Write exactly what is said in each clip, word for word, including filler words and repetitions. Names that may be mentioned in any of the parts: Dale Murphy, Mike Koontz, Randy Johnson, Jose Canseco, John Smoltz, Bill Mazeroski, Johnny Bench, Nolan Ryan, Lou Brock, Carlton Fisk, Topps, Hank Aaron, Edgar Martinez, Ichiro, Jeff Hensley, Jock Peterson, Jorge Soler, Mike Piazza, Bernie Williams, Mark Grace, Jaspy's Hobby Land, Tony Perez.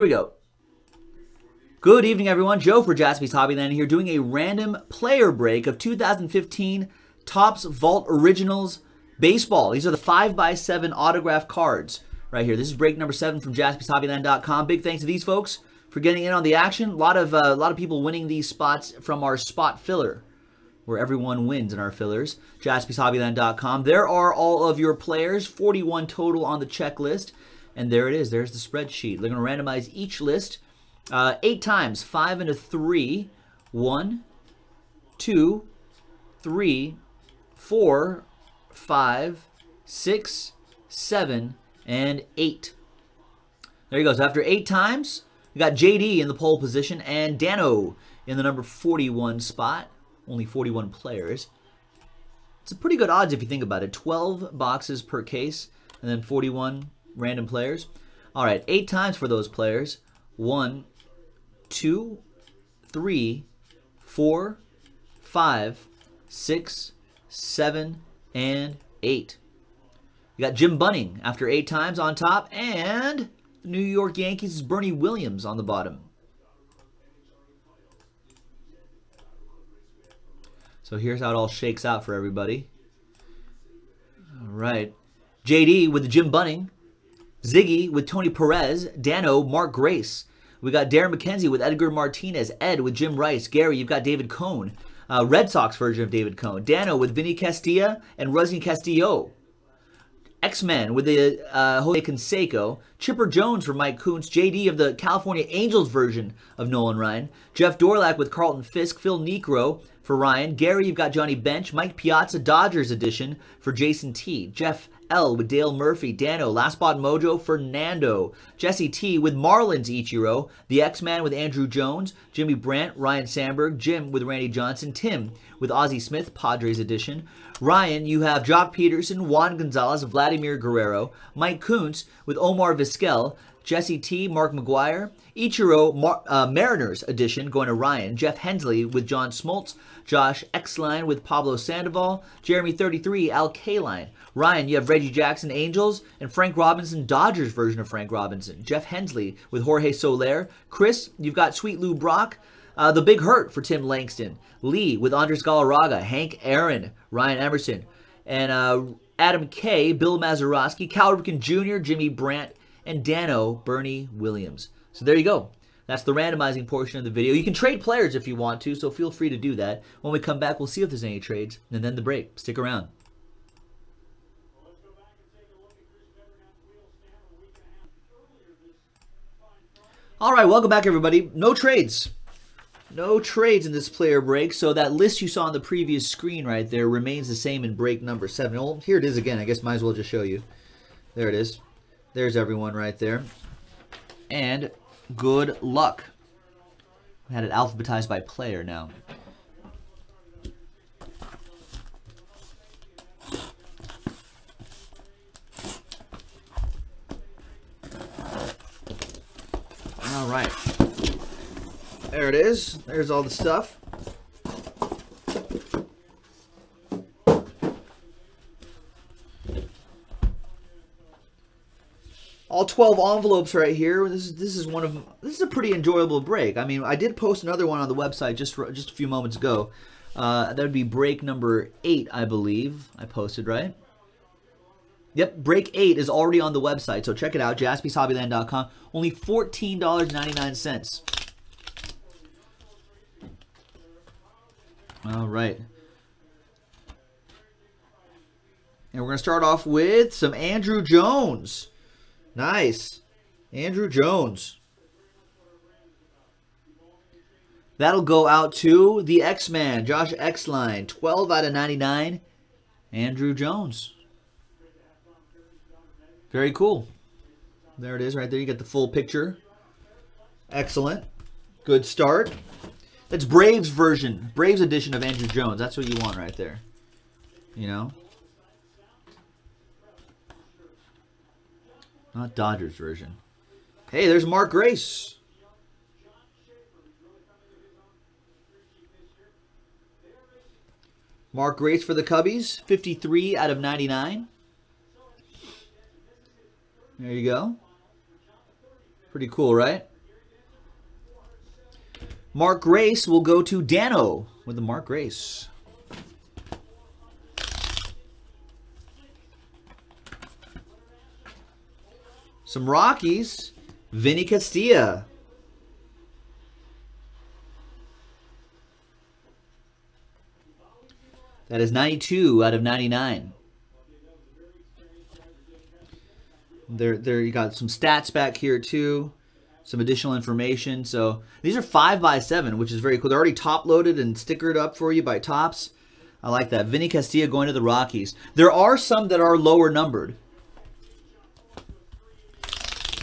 Here we go. Good evening, everyone. Joe for Jaspy's Hobby Land here, doing a random player break of two thousand fifteen Topps Vault Originals baseball. These are the five by seven autograph cards right here. This is break number seven from Jaspys Hobby Land dot com. Big thanks to these folks for getting in on the action. A lot of uh, a lot of people winning these spots from our spot filler, where everyone wins in our fillers. Jaspys Hobby Land dot com. There are all of your players, forty-one total on the checklist. And there it is. There's the spreadsheet. They're going to randomize each list uh, eight times. Five into three. One, two, three, four, five, six, seven, and eight. There you go. So after eight times, we got J D in the pole position and Dano in the number forty-one spot. Only forty-one players. It's a pretty good odds if you think about it. twelve boxes per case and then forty-one random players. All right, eight times for those players. One, two, three, four, five, six, seven, and eight. You got Jim Bunning after eight times on top, and the New York Yankees' Bernie Williams on the bottom. So here's how it all shakes out for everybody. All right, J D with the Jim Bunning. Ziggy with Tony Perez, Dano, Mark Grace. We got Darren McKenzie with Edgar Martinez, Ed with Jim Rice, Gary, you've got David Cohn, uh, Red Sox version of David Cohn, Dano with Vinny Castilla and Rusney Castillo, X-Men with the uh, Jose Canseco, Chipper Jones for Mike Koontz, J D of the California Angels version of Nolan Ryan, Jeff Dorlack with Carlton Fisk, Phil Necro for Ryan, Gary, you've got Johnny Bench, Mike Piazza, Dodgers edition for Jason T, Jeff L with Dale Murphy, Dano, Last Spot Mojo, Fernando, Jesse T with Marlins Ichiro, The X-Man with Andrew Jones, Jimmy Brandt, Ryan Sandberg, Jim with Randy Johnson, Tim with Ozzie Smith, Padres edition. Ryan, you have Jock Peterson, Juan Gonzalez, Vladimir Guerrero, Mike Koontz with Omar Vizquel, Jesse T, Mark McGuire, Ichiro Mar uh, Mariners edition going to Ryan, Jeff Hensley with John Smoltz, Josh Exline with Pablo Sandoval, Jeremy thirty-three, Al Kaline. Ryan, you have Reggie Jackson, Angels, and Frank Robinson, Dodgers version of Frank Robinson, Jeff Hensley with Jorge Soler, Chris, you've got Sweet Lou Brock, uh, The Big Hurt for Tim Langston, Lee with Andres Galarraga, Hank Aaron, Ryan Emerson, and uh, Adam K, Bill Mazeroski, Cal Ripken Junior, Jimmy Brandt, and Dano, Bernie Williams. So there you go. That's the randomizing portion of the video. You can trade players if you want to, so feel free to do that. When we come back, we'll see if there's any trades, and then the break. Stick around. All right, welcome back, everybody. No trades. No trades in this player break, so that list you saw on the previous screen right there remains the same in break number seven. Well, here it is again. I guess might as well just show you. There it is. There's everyone right there. And good luck. I had it alphabetized by player now. All right. There it is. There's all the stuff. All twelve envelopes right here. This is this is one of this is a pretty enjoyable break. I mean, I did post another one on the website just for, just a few moments ago. Uh, that would be break number eight, I believe. I posted, right? Yep, break eight is already on the website, so check it out. Jaspys Hobby Land dot com. Only fourteen dollars ninety nine cents. All right. And we're gonna start off with some Andrew Jones. Nice. Andrew Jones. That'll go out to the X-Man, Josh Exline. twelve out of ninety-nine, Andrew Jones. Very cool. There it is right there. You get the full picture. Excellent. Good start. That's Braves version, Braves edition of Andrew Jones. That's what you want right there. You know? Not Dodgers version. Hey, there's Mark Grace. Mark Grace for the Cubbies, fifty-three out of ninety-nine. There you go. Pretty cool, right? Mark Grace will go to Dano with the Mark Grace. Some Rockies, Vinny Castilla. That is ninety-two out of ninety-nine. There, there you got some stats back here too. Some additional information. So these are five by seven, which is very cool. They're already top-loaded and stickered up for you by Topps. I like that. Vinny Castilla going to the Rockies. There are some that are lower numbered.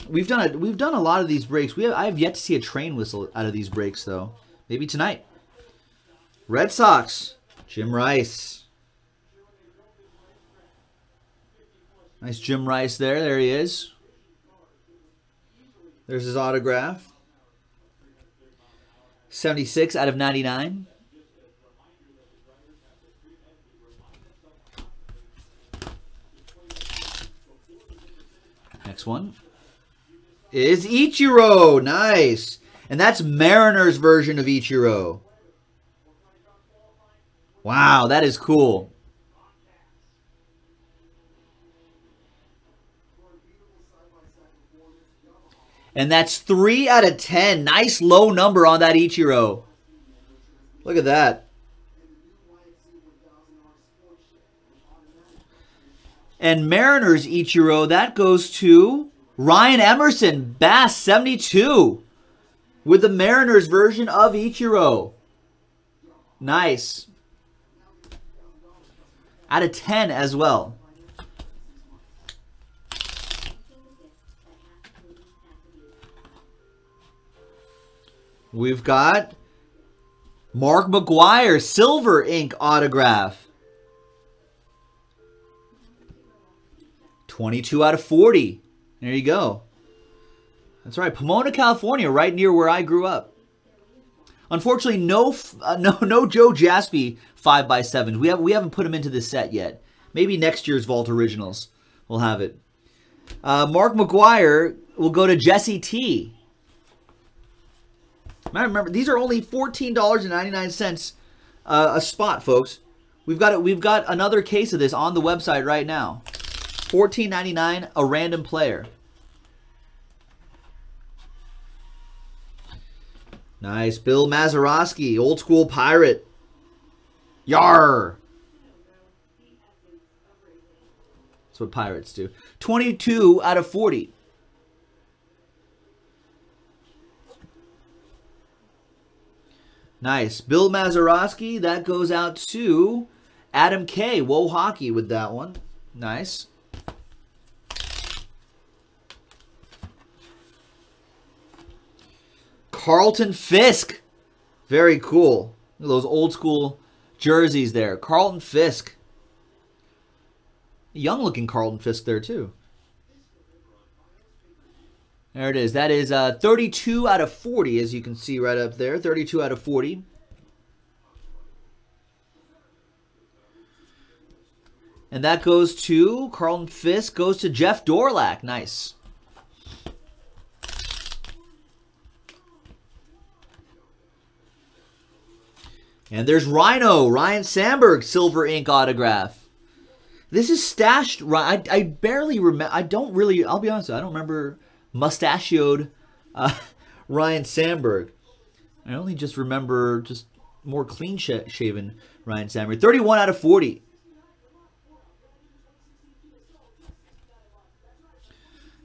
We've done a, we've done a lot of these breaks. We have, I have yet to see a train whistle out of these breaks, though. Maybe tonight. Red Sox, Jim Rice. Nice Jim Rice there. There he is. There's his autograph. seventy-six out of ninety-nine. Next one is Ichiro. Nice. And that's Mariners version of Ichiro. Wow, that is cool. And that's three out of ten. Nice low number on that Ichiro. Look at that. And Mariners Ichiro, that goes to Ryan Emerson, Bass seventy-two, with the Mariners version of Ichiro. Nice. out of ten as well. We've got Mark McGuire, Silver Ink autograph. twenty-two out of forty. There you go. That's right. Pomona, California, right near where I grew up. Unfortunately, no uh, no, no Joe Jaspy five by sevens. We, have, we haven't put him into this set yet. Maybe next year's Vault Originals will have it. Uh, Mark McGuire will go to Jesse T. Remember, these are only fourteen ninety-nine uh, a spot, folks. We've got we've got another case of this on the website right now. fourteen ninety-nine, a random player. Nice, Bill Mazeroski, old school pirate. Yar. That's what pirates do. twenty-two out of forty. Nice. Bill Mazeroski, that goes out to Adam K. Whoa Hockey with that one. Nice. Carlton Fisk. Very cool. Look at those old school jerseys there. Carlton Fisk. Young looking Carlton Fisk there too. There it is. That is uh, thirty-two out of forty, as you can see right up there. thirty-two out of forty. And that goes to Carlton Fisk. Goes to Jeff Dorlack. Nice. And there's Rhino. Ryan Sandberg, Silver Ink autograph. This is stashed. I, I barely remember. I don't really. I'll be honest. I don't remember mustachioed uh, Ryan Sandberg. I only just remember just more clean sh shaven Ryan Sandberg. thirty-one out of forty.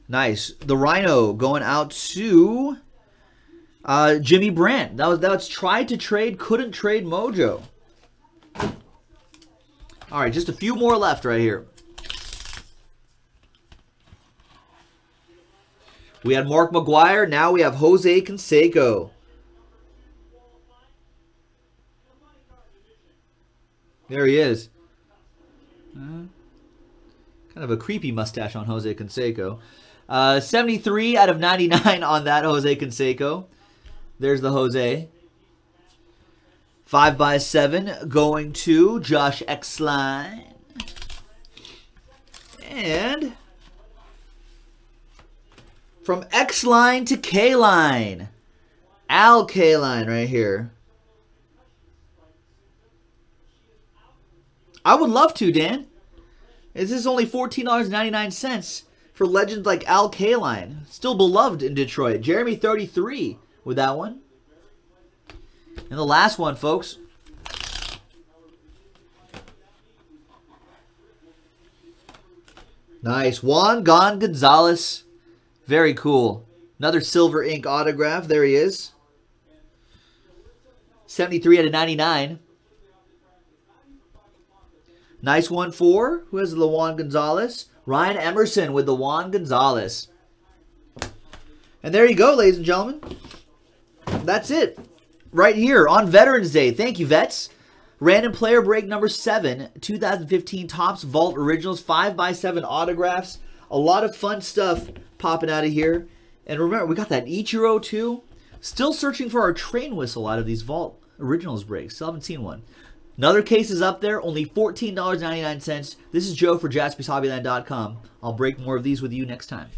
Nice. The Rhino going out to uh, Jimmy Brandt. That was, that was tried to trade, couldn't trade mojo. All right, just a few more left right here. We had Mark McGuire. Now we have Jose Canseco. There he is. Uh, kind of a creepy mustache on Jose Canseco. Uh, seventy-three out of ninety-nine on that Jose Canseco. There's the Jose. five by seven going to Josh Exline. And From X line to K line. Al K line right here. I would love to, Dan. This is only fourteen ninety-nine for legends like Al K line. Still beloved in Detroit. Jeremy thirty-three with that one. And the last one, folks. Nice. Juan Gon Gonzalez. Very cool. Another silver ink autograph. There he is. seventy-three out of ninety-nine. Nice one for, who has the Juan Gonzalez? Ryan Emerson with the Juan Gonzalez. And there you go, ladies and gentlemen. That's it. Right here on Veterans Day. Thank you, vets. Random player break number seven, two thousand fifteen Topps Vault Originals, five by seven autographs. A lot of fun stuff popping out of here. And remember, we got that Ichiro too. Still searching for our train whistle out of these Vault Originals breaks. Still haven't seen one. Another case is up there, only fourteen ninety-nine. This is Joe for Jaspys Hobby Land dot com. I'll break more of these with you next time.